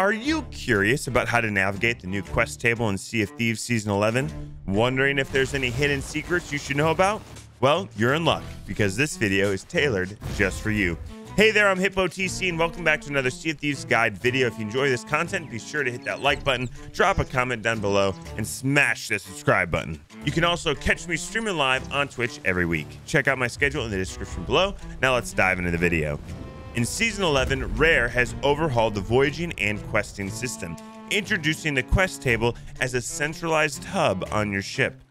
Are you curious about how to navigate the new quest table in Sea of Thieves Season 11? Wondering if there's any hidden secrets you should know about? Well, you're in luck because this video is tailored just for you. Hey there, I'm HippoTC and welcome back to another Sea of Thieves Guide video. If you enjoy this content, be sure to hit that like button, drop a comment down below, and smash the subscribe button. You can also catch me streaming live on Twitch every week. Check out my schedule in the description below. Now let's dive into the video. In Season 11, Rare has overhauled the voyaging and questing system, introducing the quest table as a centralized hub on your ship.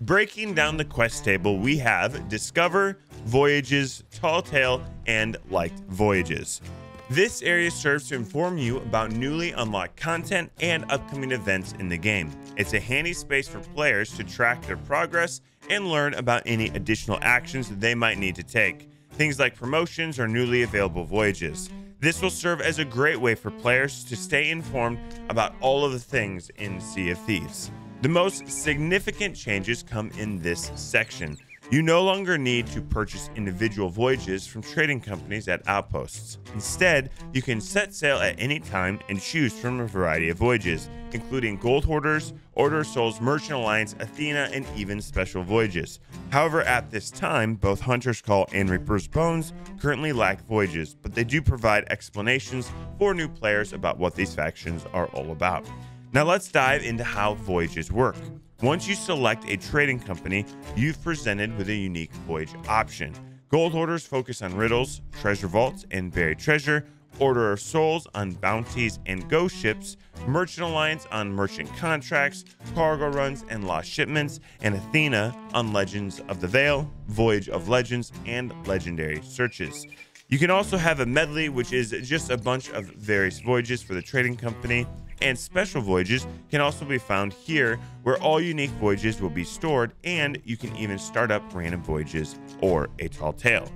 Breaking down the quest table, we have Discover, Voyages, Tall Tale, and Liked Voyages. This area serves to inform you about newly unlocked content and upcoming events in the game. It's a handy space for players to track their progress and learn about any additional actions that they might need to take. Things like promotions or newly available voyages. This will serve as a great way for players to stay informed about all of the things in Sea of Thieves. The most significant changes come in this section. You no longer need to purchase individual voyages from trading companies at outposts. Instead, you can set sail at any time and choose from a variety of voyages, including Gold Hoarders, Order of Souls, Merchant Alliance, Athena, and even special voyages. However, at this time, both Hunter's Call and Reaper's Bones currently lack voyages, but they do provide explanations for new players about what these factions are all about. Now let's dive into how voyages work. Once you select a trading company, you've presented with a unique voyage option. Gold Hoarders focus on riddles, treasure vaults, and buried treasure. Order of Souls on bounties and ghost ships. Merchant Alliance on merchant contracts, cargo runs, and lost shipments. And Athena on Legends of the Veil, Voyage of Legends, and Legendary Searches. You can also have a medley, which is just a bunch of various voyages for the trading company. And special voyages can also be found here, where all unique voyages will be stored, and you can even start up random voyages or a tall tale.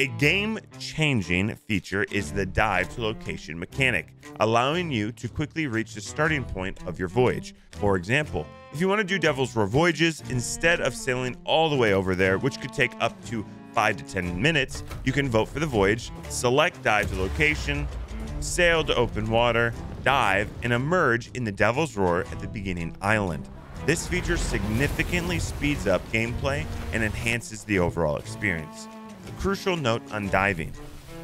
A game-changing feature is the dive to location mechanic, allowing you to quickly reach the starting point of your voyage. For example, if you want to do Devil's Roar voyages, instead of sailing all the way over there, which could take up to 5 to 10 minutes, you can vote for the voyage, select dive to location, sail to open water, dive, and emerge in the Devil's Roar at the beginning island. This feature significantly speeds up gameplay and enhances the overall experience. A crucial note on diving.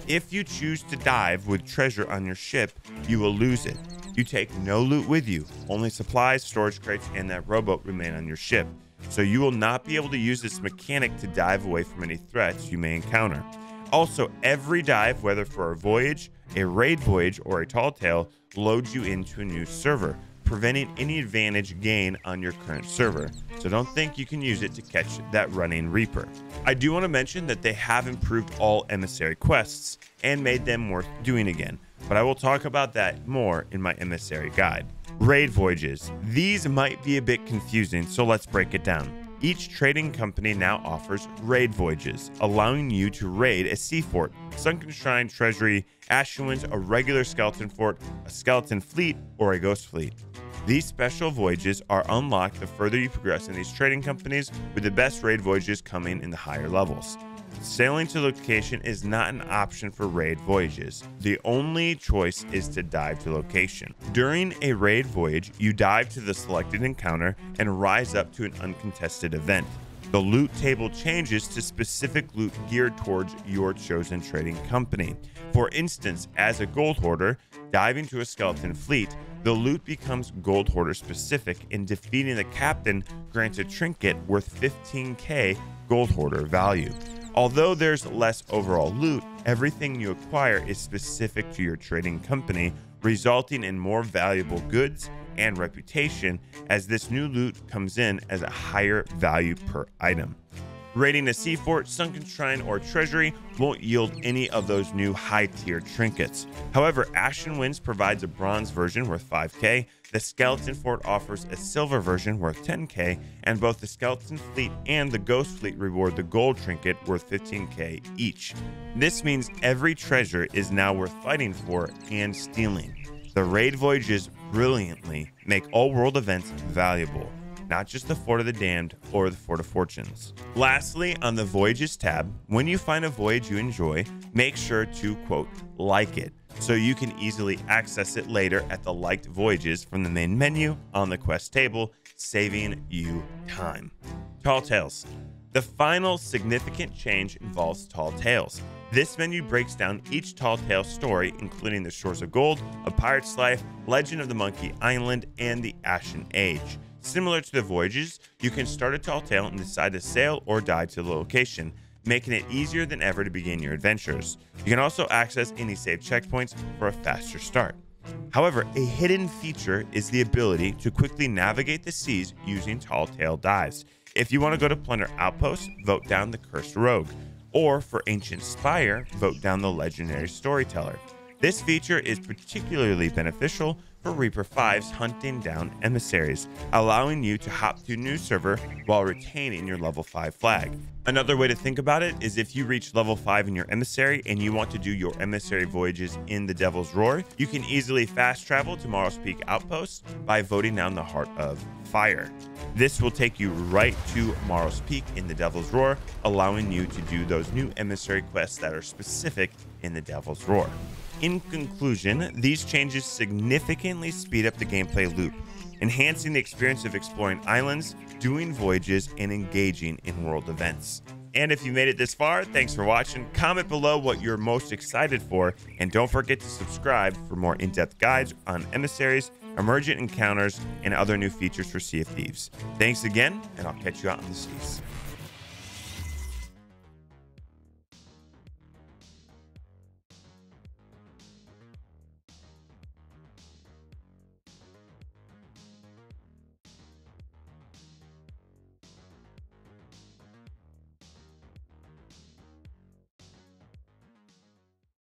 If you choose to dive with treasure on your ship, you will lose it. You take no loot with you. Only supplies, storage crates, and that rowboat remain on your ship. So you will not be able to use this mechanic to dive away from any threats you may encounter. Also, every dive, whether for a voyage, a raid voyage, or a tall tale, loads you into a new server, preventing any advantage gain on your current server. So don't think you can use it to catch that running Reaper. I do want to mention that they have improved all emissary quests and made them worth doing again, but I will talk about that more in my emissary guide. Raid voyages. These might be a bit confusing, so let's break it down. Each trading company now offers raid voyages, allowing you to raid a Seafort, Sunken Shrine, Treasury, Ashwinds, a regular Skeleton Fort, a Skeleton Fleet, or a Ghost Fleet. These special voyages are unlocked the further you progress in these trading companies, with the best raid voyages coming in the higher levels. Sailing to location is not an option for raid voyages. The only choice is to dive to location. During a raid voyage, you dive to the selected encounter and rise up to an uncontested event. The loot table changes to specific loot geared towards your chosen trading company. For instance, as a Gold Hoarder, diving to a Skeleton Fleet, the loot becomes Gold Hoarder specific, and defeating the captain grants a trinket worth 15k Gold Hoarder value. Although there's less overall loot, everything you acquire is specific to your trading company, resulting in more valuable goods and reputation, as this new loot comes in as a higher value per item. Raiding a Seafort, Sunken Shrine, or Treasury won't yield any of those new high-tier trinkets. However, Ashenwinds provides a bronze version worth 5k, the Skeleton Fort offers a silver version worth 10k, and both the Skeleton Fleet and the Ghost Fleet reward the gold trinket worth 15k each. This means every treasure is now worth fighting for and stealing. The raid voyages brilliantly make all world events valuable, not just the Fort of the Damned or the Fort of Fortunes. Lastly, on the Voyages tab, when you find a voyage you enjoy, make sure to, quote, like it. so you can easily access it later at the liked voyages from the main menu on the quest table, saving you time. Tall Tales. The final significant change involves Tall Tales. This menu breaks down each Tall Tale story, including the Shores of Gold, A Pirate's Life, Legend of the Monkey Island, and the Ashen Age. Similar to the voyages, you can start a Tall Tale and decide to sail or die to the location, making it easier than ever to begin your adventures. You can also access any saved checkpoints for a faster start. However, a hidden feature is the ability to quickly navigate the seas using Tall Tale dives. If you want to go to Plunder Outposts, vote down the Cursed Rogue, or for Ancient Spire, vote down the Legendary Storyteller. This feature is particularly beneficial for Reaper 5's hunting down emissaries, allowing you to hop to new server while retaining your level 5 flag. Another way to think about it is if you reach level 5 in your emissary and you want to do your emissary voyages in the Devil's Roar, you can easily fast travel to Morrow's Peak Outpost by voting down the Heart of Fire. This will take you right to Morrow's Peak in the Devil's Roar, allowing you to do those new emissary quests that are specific in the Devil's Roar. In conclusion, these changes significantly speed up the gameplay loop, enhancing the experience of exploring islands, doing voyages, and engaging in world events. And if you made it this far, thanks for watching. Comment below what you're most excited for, and don't forget to subscribe for more in-depth guides on emissaries, emergent encounters, and other new features for Sea of Thieves. Thanks again, and I'll catch you out on the seas.